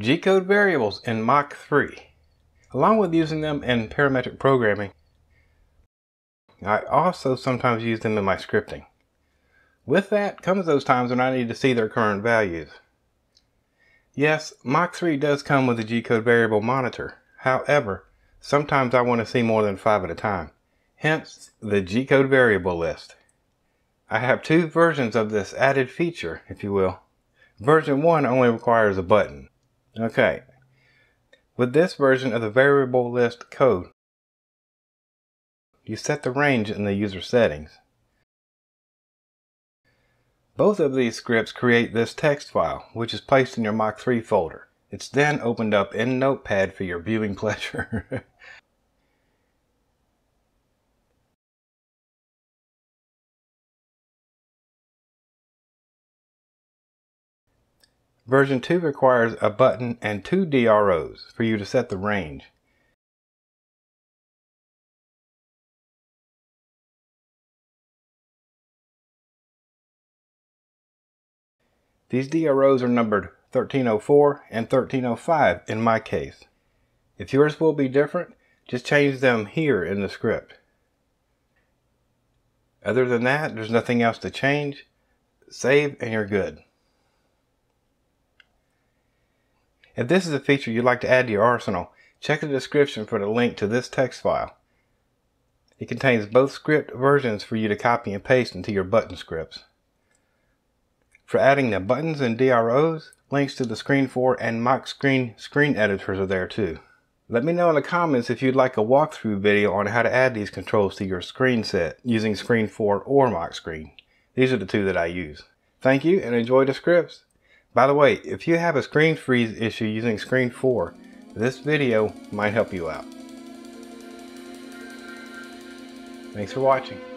G-code variables in Mach 3, along with using them in parametric programming. I also sometimes use them in my scripting. With that comes those times when I need to see their current values. Yes, Mach 3 does come with a G-code variable monitor. However, sometimes I want to see more than 5 at a time. Hence, the G-code variable list. I have two versions of this added feature, if you will. Version 1 only requires a button. Okay. With this version of the variable list code, you set the range in the user settings. Both of these scripts create this text file, which is placed in your Mach 3 folder. It's then opened up in Notepad for your viewing pleasure. Version 2 requires a button and 2 DROs for you to set the range. These DROs are numbered 1304 and 1305 in my case. If yours will be different, just change them here in the script. Other than that, there's nothing else to change. Save and you're good. If this is a feature you'd like to add to your arsenal, check the description for the link to this text file. It contains both script versions for you to copy and paste into your button scripts. For adding the buttons and DROs, links to the Screen4 and MockScreen screen editors are there too. Let me know in the comments if you'd like a walkthrough video on how to add these controls to your screen set using Screen4 or MockScreen. These are the two that I use. Thank you and enjoy the scripts. By the way, if you have a screen freeze issue using Screen4, this video might help you out. Thanks for watching.